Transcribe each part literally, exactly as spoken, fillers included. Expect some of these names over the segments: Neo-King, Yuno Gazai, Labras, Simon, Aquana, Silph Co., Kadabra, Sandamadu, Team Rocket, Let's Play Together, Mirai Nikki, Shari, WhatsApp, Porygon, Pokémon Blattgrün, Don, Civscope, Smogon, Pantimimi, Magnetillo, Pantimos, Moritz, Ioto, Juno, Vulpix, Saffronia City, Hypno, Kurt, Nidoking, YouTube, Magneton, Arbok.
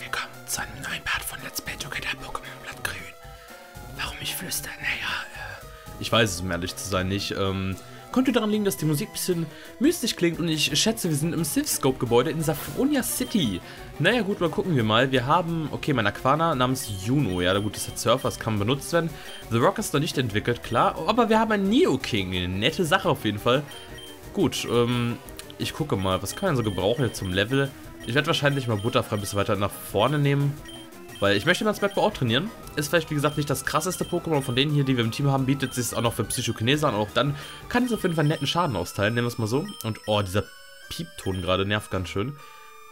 herzlich willkommen zu einem neuen Part von Let's Play Together Pokémon Blatt-Grün. Warum ich flüstere? Naja, äh... ich weiß es, um ehrlich zu sein, nicht. Ähm, könnte daran liegen, dass die Musik ein bisschen mystisch klingt und ich schätze, wir sind im Civscope-Gebäude in Saffronia City. Naja gut, mal gucken wir mal. Wir haben, okay, mein Aquana namens Juno. Ja, gut, das hat Surfers, kann benutzt werden. The Rock ist noch nicht entwickelt, klar. Aber wir haben einen Neo-King. Eine nette Sache auf jeden Fall. Gut, ähm... ich gucke mal, was kann man so gebrauchen jetzt zum Level? Ich werde wahrscheinlich mal Butterfrei ein bisschen weiter nach vorne nehmen, weil ich möchte mal das Blatt-Grün auch trainieren. Ist vielleicht, wie gesagt, nicht das krasseste Pokémon von denen hier, die wir im Team haben, bietet sich es auch noch für Psychokinese an. Auch dann kann es auf jeden Fall einen netten Schaden austeilen, nehmen wir es mal so. Und oh, dieser Piepton gerade nervt ganz schön.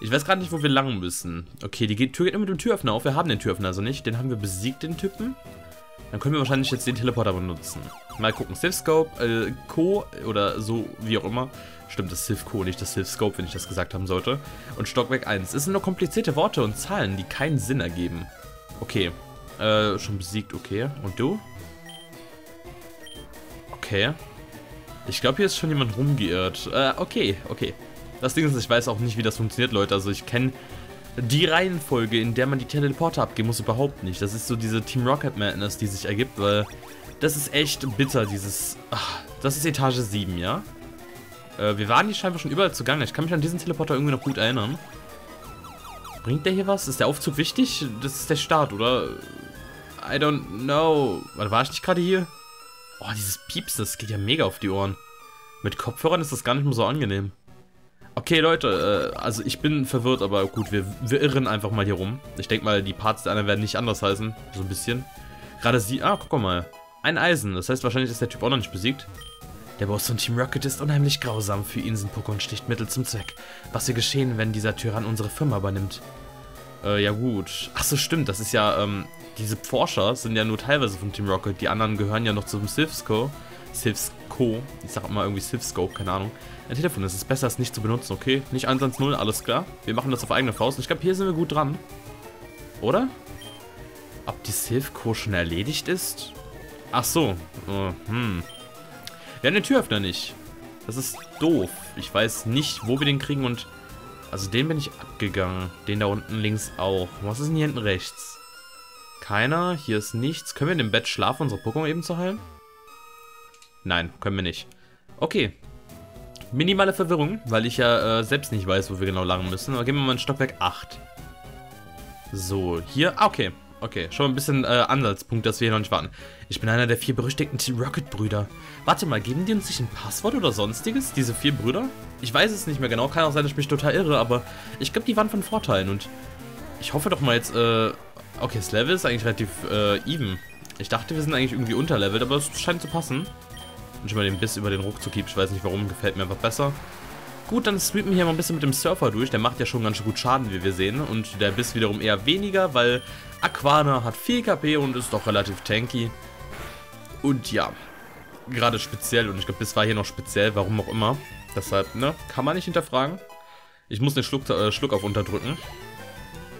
Ich weiß gerade nicht, wo wir lang müssen. Okay, die Tür geht immer mit dem Türöffner auf. Wir haben den Türöffner also nicht. Den haben wir besiegt, den Typen. Dann können wir wahrscheinlich jetzt den Teleporter benutzen. Mal gucken, Civscope, äh, Co. oder so, wie auch immer. Stimmt, das ist Silph Co., nicht das Silph-Scope, wenn ich das gesagt haben sollte. Und Stockwerk eins. Es sind nur komplizierte Worte und Zahlen, die keinen Sinn ergeben. Okay. Äh, schon besiegt, okay. Und du? Okay. Ich glaube, hier ist schon jemand rumgeirrt. Äh, okay, okay. Das Ding ist, ich weiß auch nicht, wie das funktioniert, Leute. Also ich kenne die Reihenfolge, in der man die Teleporter abgeben muss, überhaupt nicht. Das ist so diese Team Rocket Madness, die sich ergibt, weil das ist echt bitter, dieses... Ach, das ist Etage sieben, ja? Wir waren hier scheinbar schon überall zugange. Ich kann mich an diesen Teleporter irgendwie noch gut erinnern. Bringt der hier was? Ist der Aufzug wichtig? Das ist der Start, oder? I don't know. Warte, war ich nicht gerade hier? Oh, dieses Pieps, das geht ja mega auf die Ohren. Mit Kopfhörern ist das gar nicht mehr so angenehm. Okay, Leute, äh, also ich bin verwirrt, aber gut, wir, wir irren einfach mal hier rum. Ich denke mal, die Parts der anderen werden nicht anders heißen. So ein bisschen. Gerade sie... Ah, guck mal. Ein Eisen. Das heißt, wahrscheinlich ist der Typ auch noch nicht besiegt. Der Boss von Team Rocket ist unheimlich grausam. Für ihn sind Pokémon schlicht Mittel zum Zweck. Was wird geschehen, wenn dieser Tyrann unsere Firma übernimmt? Äh, ja gut. Achso, stimmt. Das ist ja, ähm, diese Forscher sind ja nur teilweise von Team Rocket. Die anderen gehören ja noch zum Silph Co. Silph Co. Ich sag immer irgendwie Silph Co., keine Ahnung. Ein Telefon, es ist besser, es nicht zu benutzen, okay? Nicht eins eins null, alles klar. Wir machen das auf eigene Faust. Ich glaube, hier sind wir gut dran. Oder? Ob die Silph Co. schon erledigt ist? Ach so. Uh, hm. Wir haben den Türöffner nicht. Das ist doof. Ich weiß nicht, wo wir den kriegen und... Also den bin ich abgegangen. Den da unten links auch. Was ist denn hier hinten rechts? Keiner. Hier ist nichts. Können wir in dem Bett schlafen, unsere Pokémon eben zu heilen? Nein, können wir nicht. Okay. Minimale Verwirrung, weil ich ja äh, selbst nicht weiß, wo wir genau lang müssen. Aber gehen wir mal in Stockwerk acht. So, hier... Ah, okay. Okay, schon ein bisschen äh, Ansatzpunkt, dass wir hier noch nicht warten. Ich bin einer der vier berüchtigten Team Rocket-Brüder. Warte mal, geben die uns nicht ein Passwort oder sonstiges, diese vier Brüder? Ich weiß es nicht mehr genau, kann auch sein, dass ich mich total irre, aber ich glaube, die waren von Vorteilen und ich hoffe doch mal jetzt, äh... Okay, das Level ist eigentlich relativ äh, even. Ich dachte, wir sind eigentlich irgendwie unterlevelt, aber es scheint zu passen. Und schon mal den Biss über den Ruckzuck gibt, ich weiß nicht warum, gefällt mir einfach besser. Gut, dann sweepen wir hier mal ein bisschen mit dem Surfer durch. Der macht ja schon ganz schön gut Schaden, wie wir sehen. Und der Biss wiederum eher weniger, weil Aquana hat viel K P und ist doch relativ tanky. Und ja, gerade speziell. Und ich glaube, Biss war hier noch speziell, warum auch immer. Deshalb, ne, kann man nicht hinterfragen. Ich muss den Schluck, äh, Schluck auf unterdrücken.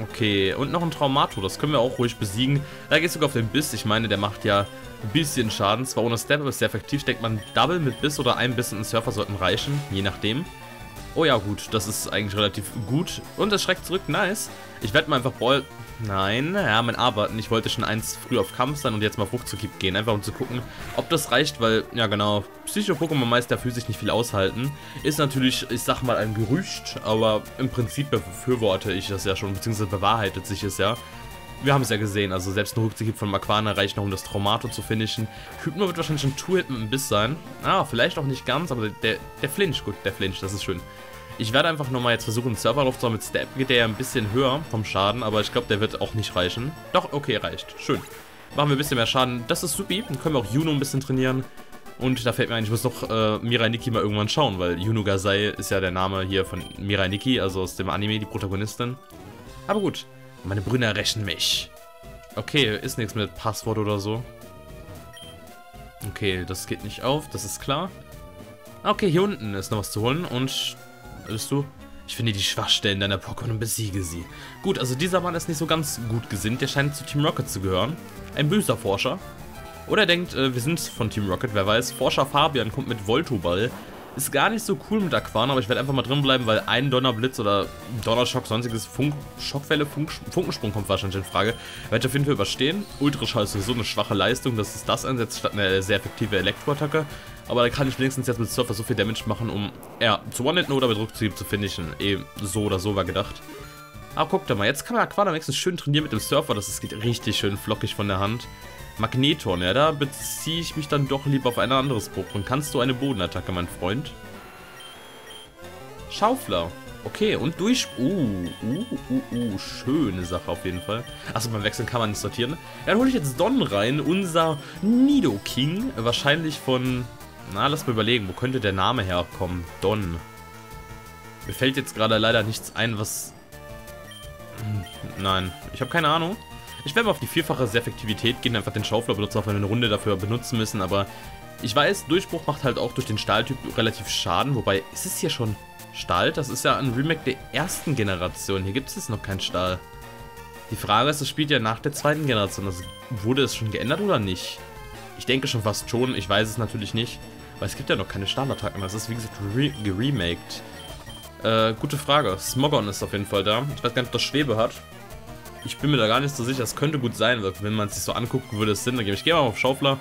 Okay, und noch ein Traumato, das können wir auch ruhig besiegen. Da geht es sogar auf den Biss. Ich meine, der macht ja ein bisschen Schaden. Zwar ohne Step, aber ist sehr effektiv. Steckt man Double mit Biss oder ein Biss in den Surfer sollten reichen, je nachdem. Oh ja, gut, das ist eigentlich relativ gut. Und das schreckt zurück, nice. Ich werde mal einfach Ball... Nein, ja, mein Arbeiten. Ich wollte schon eins früh auf Kampf sein und jetzt mal auf Ruckzuck gehen. Einfach um zu gucken, ob das reicht, weil, ja genau, Psycho-Pokémon meist dafür sich nicht viel aushalten. Ist natürlich, ich sag mal, ein Gerücht, aber im Prinzip befürworte ich das ja schon, beziehungsweise bewahrheitet sich es ja. Wir haben es ja gesehen, also selbst ein Ruckzuck von Aquana reicht noch, um das Traumato zu finishen. Hypno wird wahrscheinlich ein Two-Hit mit einem Biss sein. Ah, vielleicht auch nicht ganz, aber der, der Flinch, gut, der Flinch, das ist schön. Ich werde einfach nochmal jetzt versuchen, einen Server draufzuhauen. Mit Step geht der ja ein bisschen höher vom Schaden, aber ich glaube, der wird auch nicht reichen. Doch, okay, reicht. Schön. Machen wir ein bisschen mehr Schaden. Das ist supi. Dann können wir auch Juno ein bisschen trainieren. Und da fällt mir ein, ich muss noch äh, Mirai Nikki mal irgendwann schauen, weil Yuno Gazai ist ja der Name hier von Mirai Nikki, also aus dem Anime, die Protagonistin. Aber gut. Meine Brüder rächen mich. Okay, ist nichts mit Passwort oder so. Okay, das geht nicht auf, das ist klar. Okay, hier unten ist noch was zu holen und... Bist du? Ich finde die Schwachstellen deiner Pokémon und besiege sie. Gut, also dieser Mann ist nicht so ganz gut gesinnt. Der scheint zu Team Rocket zu gehören. Ein böser Forscher. Oder er denkt, äh, wir sind von Team Rocket, wer weiß. Forscher Fabian kommt mit Voltoball. Ist gar nicht so cool mit Aquana, aber ich werde einfach mal drin bleiben, weil ein Donnerblitz oder Donnerschock, sonstiges Funk, Schockwelle, Funk, Funkensprung kommt wahrscheinlich in Frage. Werde ich auf jeden Fall überstehen. Ultraschall ist so eine schwache Leistung, dass es das einsetzt statt eine sehr effektive Elektroattacke. Aber da kann ich wenigstens jetzt mit Surfer so viel Damage machen, um ja, zu One-Hit-No oder mit Rückzug zu finishen. Eben so oder so war gedacht. Aber guck da mal, jetzt kann man Aquana wenigstens schön trainieren mit dem Surfer. Das ist, geht richtig schön flockig von der Hand. Magneton, ja, da beziehe ich mich dann doch lieber auf ein anderes Pokémon. Kannst du eine Bodenattacke, mein Freund? Schaufler. Okay, und durch... Uh, uh, uh, uh, schöne Sache auf jeden Fall. Achso, beim Wechseln kann man nicht sortieren. Ja, dann hole ich jetzt Don rein, unser Nidoking. Wahrscheinlich von... Na, lass mal überlegen, wo könnte der Name herkommen? Don. Mir fällt jetzt gerade leider nichts ein, was... Nein, ich habe keine Ahnung. Ich werde mal auf die vierfache Effektivität gehen, einfach den Schaufler benutzen, auch wenn wir eine Runde dafür benutzen müssen, aber ich weiß, Durchbruch macht halt auch durch den Stahltyp relativ Schaden, wobei, ist es hier schon Stahl? Das ist ja ein Remake der ersten Generation, hier gibt es jetzt noch keinen Stahl. Die Frage ist, das spielt ja nach der zweiten Generation, also wurde es schon geändert oder nicht? Ich denke schon fast schon, ich weiß es natürlich nicht, weil es gibt ja noch keine Stahlattacken, das ist wie gesagt re geremaked. Äh, gute Frage, Smogon ist auf jeden Fall da, ich weiß gar nicht, ob das Schwebe hat. Ich bin mir da gar nicht so sicher, es könnte gut sein, wenn man es sich so anguckt, würde es Sinn ergeben. Ich gehe mal auf Schaufler,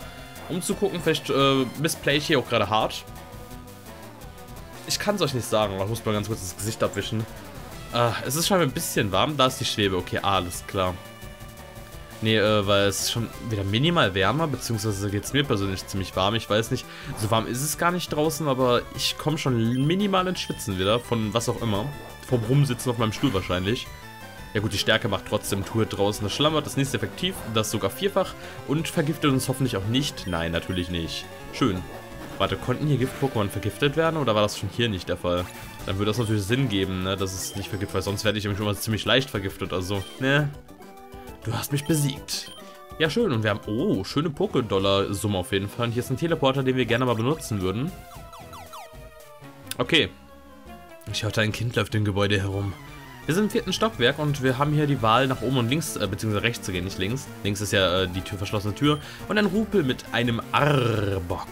um zu gucken, vielleicht äh, missplay ich hier auch gerade hart. Ich kann es euch nicht sagen, aber ich muss mal ganz kurz das Gesicht abwischen. Äh, es ist schon ein bisschen warm, da ist die Schwebe, okay, alles klar. Nee, äh, weil es ist schon wieder minimal wärmer, beziehungsweise geht es mir persönlich ziemlich warm, ich weiß nicht. So warm ist es gar nicht draußen, aber ich komme schon minimal ins Schwitzen wieder, von was auch immer. Vom Rumsitzen auf meinem Stuhl wahrscheinlich. Ja gut, die Stärke macht trotzdem Tour draußen. Das Schlammert ist nicht effektiv, das sogar vierfach und vergiftet uns hoffentlich auch nicht. Nein, natürlich nicht. Schön. Warte, konnten hier Gift-Pokémon vergiftet werden oder war das schon hier nicht der Fall? Dann würde das natürlich Sinn geben, ne, dass es nicht vergiftet, weil sonst werde ich nämlich immer ziemlich leicht vergiftet. Also, ne? Du hast mich besiegt. Ja, schön. Und wir haben, oh, schöne Poké-Dollar-Summe auf jeden Fall. Und hier ist ein Teleporter, den wir gerne mal benutzen würden. Okay. Ich hörte, ein Kind läuft im Gebäude herum. Wir sind im vierten Stockwerk und wir haben hier die Wahl, nach oben und links, äh, beziehungsweise rechts zu gehen, nicht links. Links ist ja äh, die Tür, verschlossene Tür. Und ein Rupel mit einem Arbok.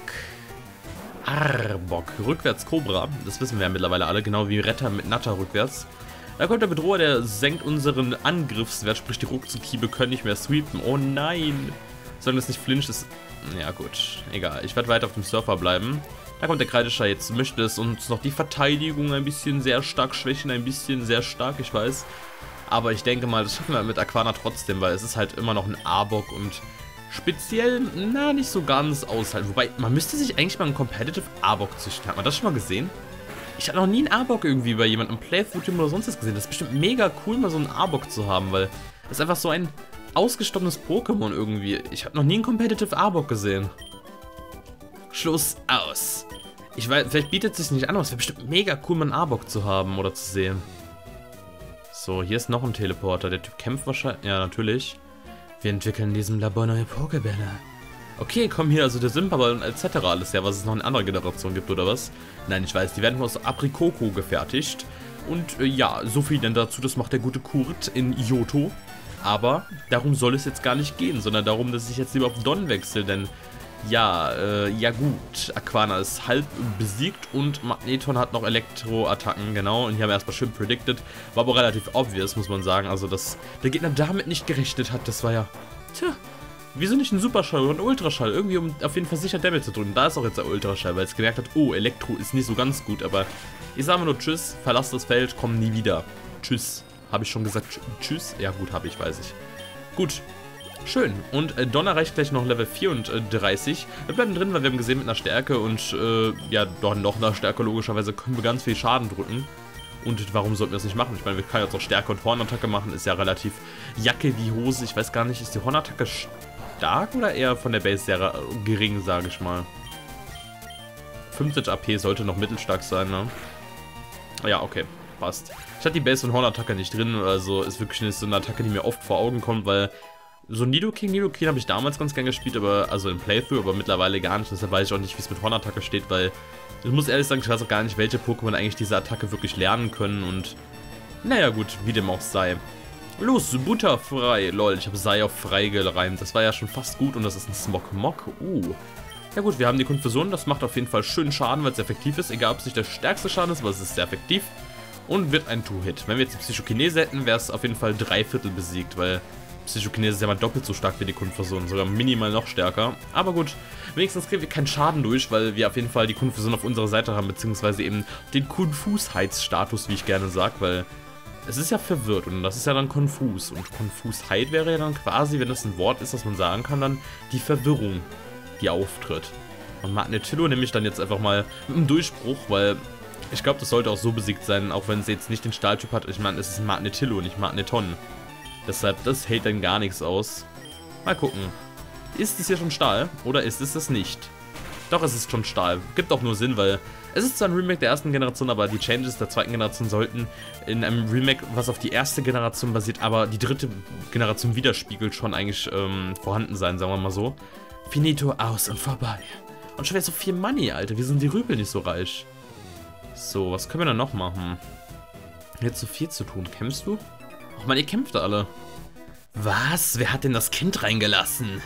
Arbok. Rückwärts Cobra. Das wissen wir ja mittlerweile alle, genau wie Retter mit Natter rückwärts. Da kommt der Bedroher, der senkt unseren Angriffswert, sprich die Ruckzuckhiebe können nicht mehr sweepen. Oh nein! Solange das nicht flincht ist... Ja gut, egal. Ich werde weiter auf dem Surfer bleiben. Da kommt der Kreidescher, jetzt möchte es uns noch die Verteidigung ein bisschen sehr stark schwächen, ein bisschen sehr stark, ich weiß. Aber ich denke mal, das schaffen wir mit Aquana trotzdem, weil es ist halt immer noch ein Arbok und speziell, na, nicht so ganz aushalten. Wobei, man müsste sich eigentlich mal einen Competitive Arbok züchten. Hat man das schon mal gesehen? Ich habe noch nie einen Arbok irgendwie bei jemandem im Playthrough-Team oder sonst was gesehen. Das ist bestimmt mega cool, mal so einen Arbok zu haben, weil es einfach so ein ausgestorbenes Pokémon irgendwie. Ich habe noch nie einen Competitive Arbok gesehen. Schluss aus. Ich weiß, vielleicht bietet es sich nicht an, aber es wäre bestimmt mega cool, mal einen Arbok zu haben oder zu sehen. So, hier ist noch ein Teleporter. Der Typ kämpft wahrscheinlich... Ja, natürlich. Wir entwickeln in diesem Labor neue Pokébälle. Okay, kommen hier also der Simperball und et cetera alles her, was es noch in anderer Generation gibt, oder was? Nein, ich weiß, die werden aus Aprikoko gefertigt. Und äh, ja, so viel denn dazu, das macht der gute Kurt in Ioto. Aber darum soll es jetzt gar nicht gehen, sondern darum, dass ich jetzt lieber auf Don wechsle, denn... Ja, äh, ja gut, Aquana ist halb besiegt und Magneton hat noch Elektroattacken, genau, und hier haben wir erstmal schön predicted, war aber relativ obvious, muss man sagen, also dass der Gegner damit nicht gerechnet hat, das war ja, tja, wieso nicht ein Superschall oder ein Ultraschall, irgendwie um auf jeden Fall sicher Damage zu drücken, da ist auch jetzt der Ultraschall, weil es gemerkt hat, oh, Elektro ist nicht so ganz gut, aber ich sage mal nur tschüss, verlass das Feld, komm nie wieder, tschüss, habe ich schon gesagt, tschüss, ja gut, habe ich, weiß ich, gut. Schön. Und äh, Don erreicht gleich noch Level vierunddreißig. Wir bleiben drin, weil wir haben gesehen, mit einer Stärke und äh, ja, doch noch einer Stärke logischerweise können wir ganz viel Schaden drücken. Und warum sollten wir das nicht machen? Ich meine, wir können jetzt auch Stärke und Hornattacke machen. Ist ja relativ Jacke wie Hose. Ich weiß gar nicht, ist die Hornattacke stark oder eher von der Base sehr gering, sage ich mal. fünfzig A P sollte noch mittelstark sein, ne? Ja, okay. Passt. Ich hatte die Base und Hornattacke nicht drin. Also ist wirklich nicht so eine Attacke, die mir oft vor Augen kommt, weil... So Nidoking, Nidoking habe ich damals ganz gern gespielt, aber also im Playthrough, aber mittlerweile gar nicht. Deshalb weiß ich auch nicht, wie es mit Hornattacke steht, weil ich muss ehrlich sagen, ich weiß auch gar nicht, welche Pokémon eigentlich diese Attacke wirklich lernen können und naja gut, wie dem auch sei. Los, Butterfrei, lol, ich habe Sei auf Frei gereimt. Das war ja schon fast gut und das ist ein Smogmog. Uh, Ja gut, wir haben die Konfusion, das macht auf jeden Fall schön Schaden, weil es effektiv ist. Egal, ob es nicht der stärkste Schaden ist, aber es ist sehr effektiv. Und wird ein Two-Hit. Wenn wir jetzt die Psychokinese hätten, wäre es auf jeden Fall drei Viertel besiegt, weil Psychokinese ist ja mal doppelt so stark wie die Konfusion, sogar minimal noch stärker. Aber gut, wenigstens kriegen wir keinen Schaden durch, weil wir auf jeden Fall die Konfusion auf unserer Seite haben, beziehungsweise eben den Konfusheitsstatus, wie ich gerne sage, weil es ist ja verwirrt und das ist ja dann konfus. Und Konfusheit wäre ja dann quasi, wenn das ein Wort ist, das man sagen kann, dann die Verwirrung, die auftritt. Und Magnetillo nehme ich dann jetzt einfach mal mit einem Durchbruch, weil ich glaube, das sollte auch so besiegt sein, auch wenn es jetzt nicht den Stahltyp hat. Ich meine, es ist Magnetillo, nicht Magneton. Deshalb, das hält dann gar nichts aus. Mal gucken. Ist es hier schon Stahl oder ist es das nicht? Doch, es ist schon Stahl. Gibt auch nur Sinn, weil es ist zwar ein Remake der ersten Generation, aber die Changes der zweiten Generation sollten in einem Remake, was auf die erste Generation basiert, aber die dritte Generation widerspiegelt, schon eigentlich ähm, vorhanden sein, sagen wir mal so. Finito, aus und vorbei. Und schon wieder so viel Money, Alter. Wir sind die Rüpel nicht so reich. So, was können wir dann noch machen? Jetzt so viel zu tun. Kämpfst du? Ach man, ihr kämpft alle. Was? Wer hat denn das Kind reingelassen?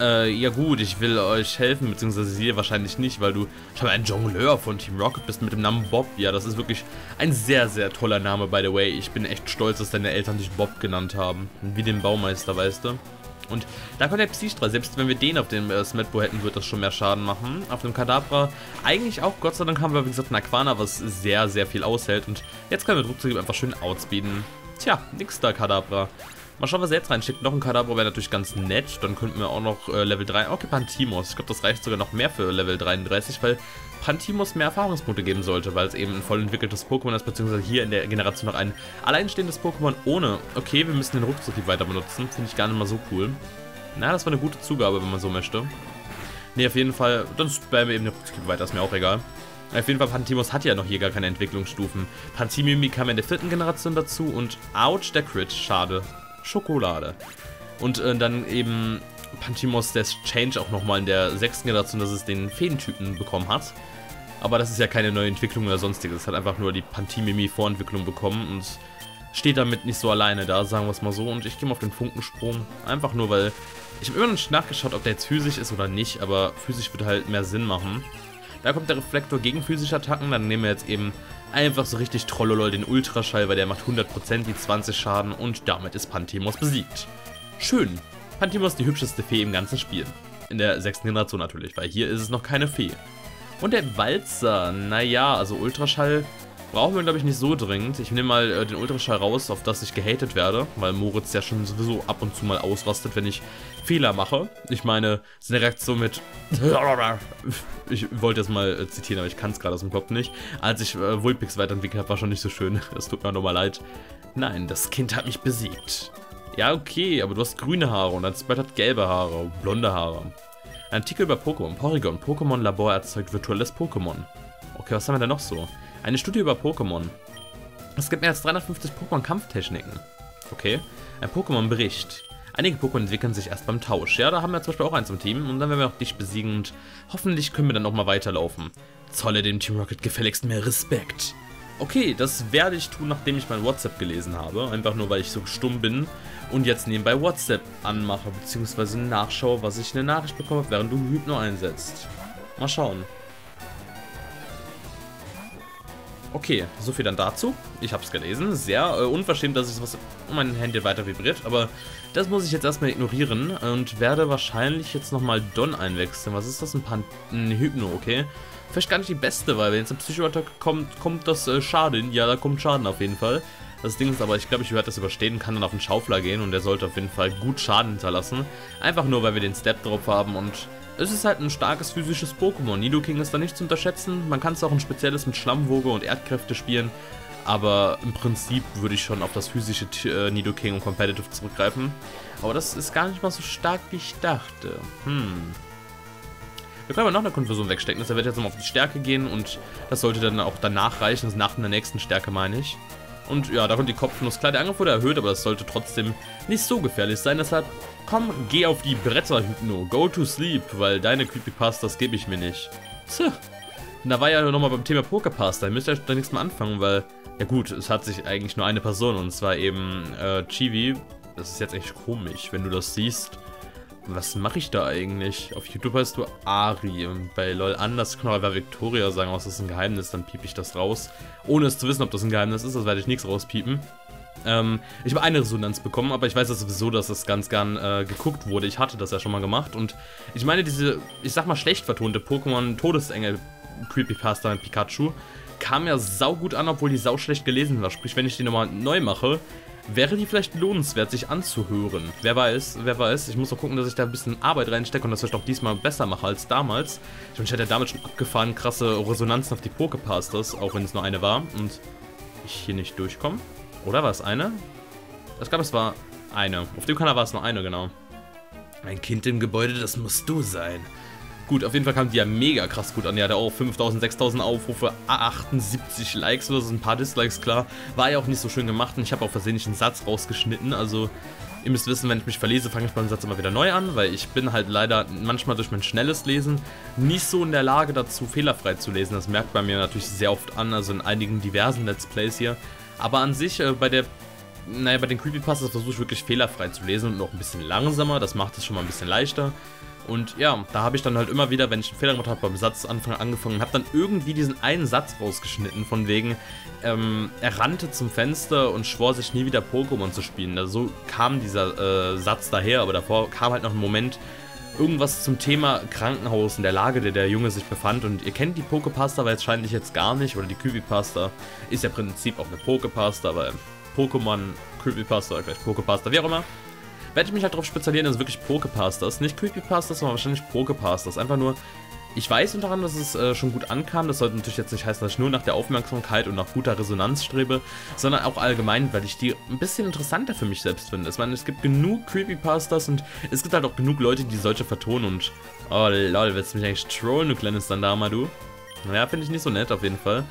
Äh, ja gut, ich will euch helfen, beziehungsweise dir wahrscheinlich nicht, weil du schon ein Jongleur von Team Rocket bist mit dem Namen Bob. Ja, das ist wirklich ein sehr, sehr toller Name, by the way. Ich bin echt stolz, dass deine Eltern dich Bob genannt haben. Wie den Baumeister, weißt du? Und da kommt der Psystra, selbst wenn wir den auf dem äh, Smetbo hätten, wird das schon mehr Schaden machen. Auf dem Kadabra eigentlich auch, Gott sei Dank haben wir, wie gesagt, einen Aquana, was sehr, sehr viel aushält. Und jetzt können wir Druckzugeben einfach schön outspeeden. Tja, nix da, Kadabra. Mal schauen, was er jetzt reinschickt. Noch ein Kadabra wäre natürlich ganz nett. Dann könnten wir auch noch äh, Level drei... Okay, Pantimos. Ich glaube, das reicht sogar noch mehr für Level dreiunddreißig, weil Pantimos mehr Erfahrungspunkte geben sollte, weil es eben ein voll entwickeltes Pokémon ist, beziehungsweise hier in der Generation noch ein alleinstehendes Pokémon ohne. Okay, wir müssen den Ruckzuck weiter benutzen. Finde ich gar nicht mal so cool. Na, das war eine gute Zugabe, wenn man so möchte. Ne, auf jeden Fall, dann spammen wir eben den Ruckzuck weiter, ist mir auch egal. Auf jeden Fall, Pantimos hat ja noch hier gar keine Entwicklungsstufen. Pantimimi kam in der vierten Generation dazu und ouch, der Crit, schade. Schokolade. Und äh, dann eben Pantimos, der Change auch nochmal in der sechsten Generation, dass es den Feentypen bekommen hat. Aber das ist ja keine neue Entwicklung oder sonstiges. Es hat einfach nur die Pantimimi-Vorentwicklung bekommen und steht damit nicht so alleine da, sagen wir es mal so. Und ich gehe mal auf den Funkensprung. Einfach nur, weil ich habe immer noch nicht nachgeschaut, ob der jetzt physisch ist oder nicht, aber physisch würde halt mehr Sinn machen. Da kommt der Reflektor gegen physische Attacken, dann nehmen wir jetzt eben einfach so richtig Trollolol den Ultraschall, weil der macht hundert Prozent die zwanzig Schaden und damit ist Pantimos besiegt. Schön. Pantimos die hübscheste Fee im ganzen Spiel. In der sechsten Generation natürlich, weil hier ist es noch keine Fee. Und der Walzer, naja, also Ultraschall brauchen wir glaube ich nicht so dringend. Ich nehme mal äh, den Ultraschall raus, auf das ich gehatet werde, weil Moritz ja schon sowieso ab und zu mal ausrastet, wenn ich Fehler mache. Ich meine, seine Reaktion mit ich wollte das mal äh, zitieren, aber ich kann es gerade aus dem Kopf nicht. Als ich äh, Vulpix weiterentwickelt habe, war schon nicht so schön. Das tut mir nochmal leid. Nein, das Kind hat mich besiegt. Ja, okay, aber du hast grüne Haare und dein Smet hat gelbe Haare, blonde Haare. Ein Artikel über Pokémon. Porygon. Pokémon-Labor erzeugt virtuelles Pokémon. Okay, was haben wir denn noch so? Eine Studie über Pokémon. Es gibt mehr als dreihundertfünfzig Pokémon-Kampftechniken. Okay. Ein Pokémon-Bericht. Einige Pokémon entwickeln sich erst beim Tausch. Ja, da haben wir zum Beispiel auch eins im Team. Und dann werden wir auch dich besiegen und hoffentlich können wir dann auch mal weiterlaufen. Zolle dem Team Rocket gefälligst mehr Respekt. Okay, das werde ich tun, nachdem ich mein WhatsApp gelesen habe. Einfach nur, weil ich so stumm bin und jetzt nebenbei WhatsApp anmache, beziehungsweise nachschaue, was ich in der Nachricht bekomme, während du Hypno einsetzt. Mal schauen. Okay, so viel dann dazu. Ich habe es gelesen. Sehr äh, unverschämt, dass ich sowas um mein Handy weiter vibriert. Aber das muss ich jetzt erstmal ignorieren und werde wahrscheinlich jetzt nochmal Don einwechseln. Was ist das? Ein, Pan ein Hypno, okay. Vielleicht gar nicht die beste, weil wenn jetzt ein Psycho-Attack kommt, kommt das äh, Schaden. Ja, da kommt Schaden auf jeden Fall. Das Ding ist aber, ich glaube, ich werde das überstehen, kann dann auf den Schaufler gehen und der sollte auf jeden Fall gut Schaden hinterlassen. Einfach nur, weil wir den Step drauf haben und es ist halt ein starkes physisches Pokémon. Nidoking ist da nicht zu unterschätzen. Man kann es auch ein spezielles mit Schlammwoge und Erdkräfte spielen. Aber im Prinzip würde ich schon auf das physische äh, Nidoking und Competitive zurückgreifen. Aber das ist gar nicht mal so stark, wie ich dachte. Hm. Wir können aber noch eine Konfusion wegstecken. Das wird jetzt mal auf die Stärke gehen und das sollte dann auch danach reichen. Das ist nach der nächsten Stärke, meine ich. Und ja, da kommt die Kopfnuss. Klar, der Angriff wurde erhöht, aber das sollte trotzdem nicht so gefährlich sein. Deshalb, komm, geh auf die Bretter, Hypno. Go to sleep, weil deine Creepypasta, das gebe ich mir nicht. Tja, da war ja nochmal beim Thema Pokepasta. Ihr müsst ja da nichts mehr anfangen, weil, ja gut, es hat sich eigentlich nur eine Person und zwar eben äh, Chibi. Das ist jetzt echt komisch, wenn du das siehst. Was mache ich da eigentlich? Auf YouTube heißt du Ari und bei LOL anders. Ich kann aber Victoria sagen, was ist ein Geheimnis, dann piep ich das raus. Ohne es zu wissen, ob das ein Geheimnis ist, das werde ich nichts rauspiepen. Ähm, ich habe eine Resonanz bekommen, aber ich weiß das sowieso, dass das ganz gern äh, geguckt wurde. Ich hatte das ja schon mal gemacht und ich meine diese, ich sag mal schlecht vertonte Pokémon-Todesengel-Creepypasta mit Pikachu kam ja saugut an, obwohl die sau schlecht gelesen war. Sprich, wenn ich die nochmal neu mache, wäre die vielleicht lohnenswert, sich anzuhören. Wer weiß, wer weiß. Ich muss auch gucken, dass ich da ein bisschen Arbeit reinstecke und dass ich doch diesmal besser mache als damals. Ich meine, ich hatte ja damals schon abgefahren krasse Resonanzen auf die Poképastas, auch wenn es nur eine war und ich hier nicht durchkomme. Oder war es eine? Ich glaube, es war eine. Auf dem Kanal war es nur eine, genau. Ein Kind im Gebäude, das musst du sein. Gut, auf jeden Fall kam die ja mega krass gut an. Die hatte auch fünftausend, sechstausend Aufrufe, achtundsiebzig Likes oder so, ein paar Dislikes, klar. War ja auch nicht so schön gemacht und ich habe auch versehentlich einen Satz rausgeschnitten. Also, ihr müsst wissen, wenn ich mich verlese, fange ich beim Satz immer wieder neu an, weil ich bin halt leider manchmal durch mein schnelles Lesen nicht so in der Lage dazu, fehlerfrei zu lesen. Das merkt man mir natürlich sehr oft an, also in einigen diversen Let's Plays hier. Aber an sich, äh, bei der... Naja, bei den Creepypastas versuche ich wirklich fehlerfrei zu lesen und noch ein bisschen langsamer, das macht es schon mal ein bisschen leichter. Und ja, da habe ich dann halt immer wieder, wenn ich einen Fehler gemacht habe, beim Satzanfang angefangen und habe dann irgendwie diesen einen Satz rausgeschnitten, von wegen, ähm, er rannte zum Fenster und schwor sich nie wieder Pokémon zu spielen. Also so kam dieser äh, Satz daher, aber davor kam halt noch ein Moment, irgendwas zum Thema Krankenhaus in der Lage, der der Junge sich befand. Und ihr kennt die Poképasta, weil es scheint ich jetzt gar nicht, oder die Creepypasta ist ja im Prinzip auch eine Poképasta, aber Pokémon, Creepypasta, gleich Poképasta, wie auch immer. Werde ich mich halt darauf spezialisieren, dass es wirklich Poképastas, nicht Creepypastas, sondern wahrscheinlich Poképastas. Einfach nur, ich weiß unter anderem, dass es äh, schon gut ankam. Das sollte natürlich jetzt nicht heißen, dass ich nur nach der Aufmerksamkeit und nach guter Resonanz strebe, sondern auch allgemein, weil ich die ein bisschen interessanter für mich selbst finde. Ich meine, es gibt genug Creepypastas und es gibt halt auch genug Leute, die solche vertonen und... Oh lol, willst du mich eigentlich trollen, du kleines Sandamadu? Naja, finde ich nicht so nett auf jeden Fall.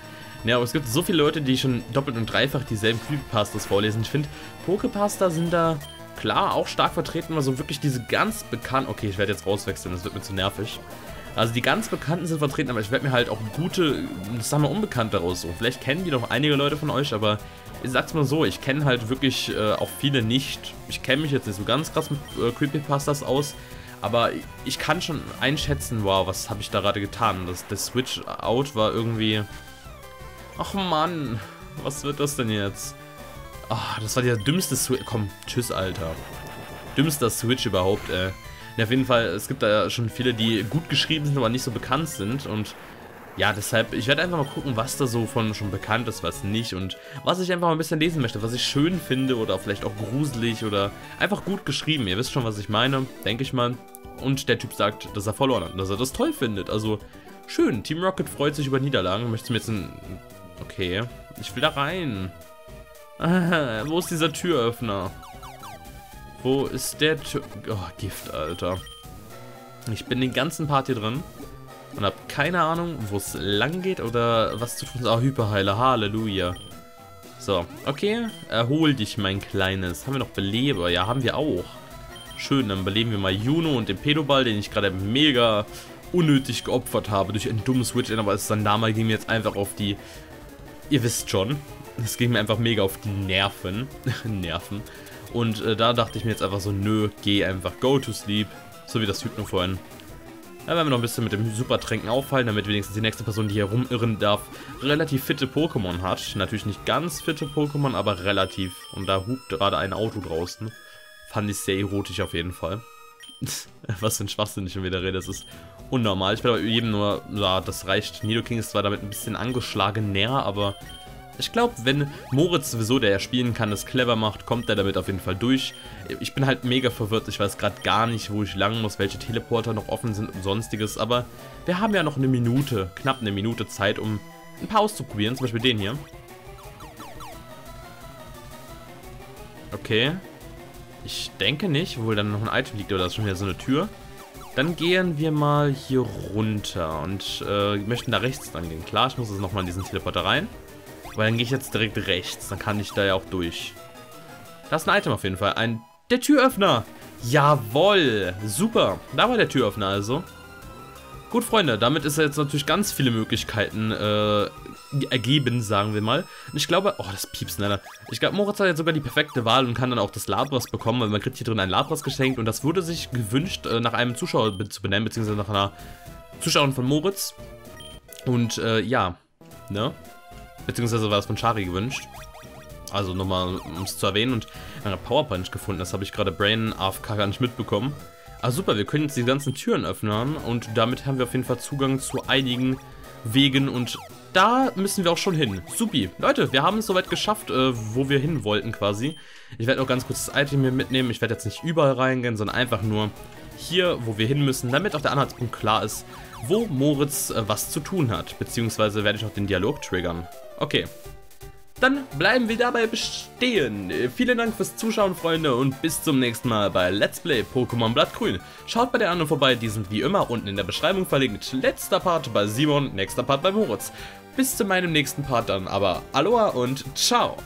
Ja, aber es gibt so viele Leute, die schon doppelt und dreifach dieselben Creepypastas vorlesen. Ich finde, Poképastas sind da... Klar, auch stark vertreten, also wirklich diese ganz bekannten... Okay, ich werde jetzt rauswechseln, das wird mir zu nervig. Also die ganz Bekannten sind vertreten, aber ich werde mir halt auch gute, sagen wir Unbekannte raussuchen. Vielleicht kennen die noch einige Leute von euch, aber ich sag's mal so, ich kenne halt wirklich äh, auch viele nicht. Ich kenne mich jetzt nicht so ganz krass mit äh, Creepypastas aus, aber ich kann schon einschätzen, wow, was habe ich da gerade getan? Das, das Switch-Out war irgendwie... Ach Mann, was wird das denn jetzt? Ah, das war der dümmste Switch. Komm, tschüss, Alter. Dümmster Switch überhaupt, ey. Und auf jeden Fall, es gibt da schon viele, die gut geschrieben sind, aber nicht so bekannt sind. Und ja, deshalb, ich werde einfach mal gucken, was da so von schon bekannt ist, was nicht. Und was ich einfach mal ein bisschen lesen möchte, was ich schön finde oder vielleicht auch gruselig oder einfach gut geschrieben. Ihr wisst schon, was ich meine, denke ich mal. Und der Typ sagt, dass er verloren hat und dass er das toll findet. Also, schön. Team Rocket freut sich über Niederlagen. Möchtest du mir jetzt ein... Okay, ich will da rein. Ah, wo ist dieser Türöffner? Wo ist der Tür... Oh, Gift, Alter. Ich bin den ganzen Part hier drin und habe keine Ahnung, wo es lang geht oder was zu tun ist. Ah, Hyperheiler, Halleluja. So, okay. Erhol dich, mein Kleines. Haben wir noch Beleber? Ja, haben wir auch. Schön, dann beleben wir mal Juno und den Pedoball, den ich gerade mega unnötig geopfert habe durch einen dummen Switch. Aber es ist dann damals, ging mir jetzt einfach auf die... Ihr wisst schon. Das ging mir einfach mega auf die Nerven. Nerven. Und äh, da dachte ich mir jetzt einfach so, nö, geh einfach, go to sleep. So wie das Hypno vorhin. Da werden wir noch ein bisschen mit dem Supertränken aufhalten, damit wenigstens die nächste Person, die hier rumirren darf, relativ fitte Pokémon hat. Natürlich nicht ganz fitte Pokémon, aber relativ. Und da hupt gerade ein Auto draußen. Fand ich sehr erotisch auf jeden Fall. Was für ein Schwachsinn ich schon wieder rede, das ist unnormal. Ich werde aber jedem nur, ja, das reicht. Nidoking ist zwar damit ein bisschen angeschlagen näher, aber... Ich glaube, wenn Moritz sowieso, der ja spielen kann, das clever macht, kommt er damit auf jeden Fall durch. Ich bin halt mega verwirrt, ich weiß gerade gar nicht, wo ich lang muss, welche Teleporter noch offen sind und sonstiges, aber wir haben ja noch eine Minute, knapp eine Minute Zeit, um ein paar auszuprobieren, zum Beispiel den hier. Okay, ich denke nicht, obwohl dann noch ein Item liegt oder da ist schon wieder so eine Tür. Dann gehen wir mal hier runter und äh, möchten da rechts dann gehen. Klar, ich muss jetzt nochmal in diesen Teleporter rein. Weil dann gehe ich jetzt direkt rechts, dann kann ich da ja auch durch. Das ist ein Item auf jeden Fall. Ein der Türöffner. Jawohl, super. Da war der Türöffner also. Gut, Freunde, damit ist jetzt natürlich ganz viele Möglichkeiten äh, ergeben, sagen wir mal. Und ich glaube, oh, das piepst, leider. Ich glaube, Moritz hat jetzt sogar die perfekte Wahl und kann dann auch das Labras bekommen, weil man kriegt hier drin ein Labras geschenkt und das wurde sich gewünscht, nach einem Zuschauer zu benennen, beziehungsweise nach einer Zuschauerin von Moritz. Und, äh, ja, ne? Beziehungsweise war das von Shari gewünscht. Also nochmal, um es zu erwähnen, und eine PowerPoint gefunden, das habe ich gerade Brain A F K gar nicht mitbekommen. Ah super, wir können jetzt die ganzen Türen öffnen und damit haben wir auf jeden Fall Zugang zu einigen Wegen und da müssen wir auch schon hin. Supi. Leute, wir haben es soweit geschafft, äh, wo wir hin wollten quasi. Ich werde noch ganz kurz das Item hier mitnehmen. Ich werde jetzt nicht überall reingehen, sondern einfach nur hier, wo wir hin müssen, damit auch der Anhaltspunkt klar ist, wo Moritz äh, was zu tun hat. Beziehungsweise werde ich noch den Dialog triggern. Okay. Dann bleiben wir dabei bestehen. Vielen Dank fürs Zuschauen, Freunde, und bis zum nächsten Mal bei Let's Play Pokémon Blatt-Grün. Schaut bei den anderen vorbei, die sind wie immer unten in der Beschreibung verlinkt. Letzter Part bei Simon, nächster Part bei Moritz. Bis zu meinem nächsten Part dann, aber Aloha und ciao!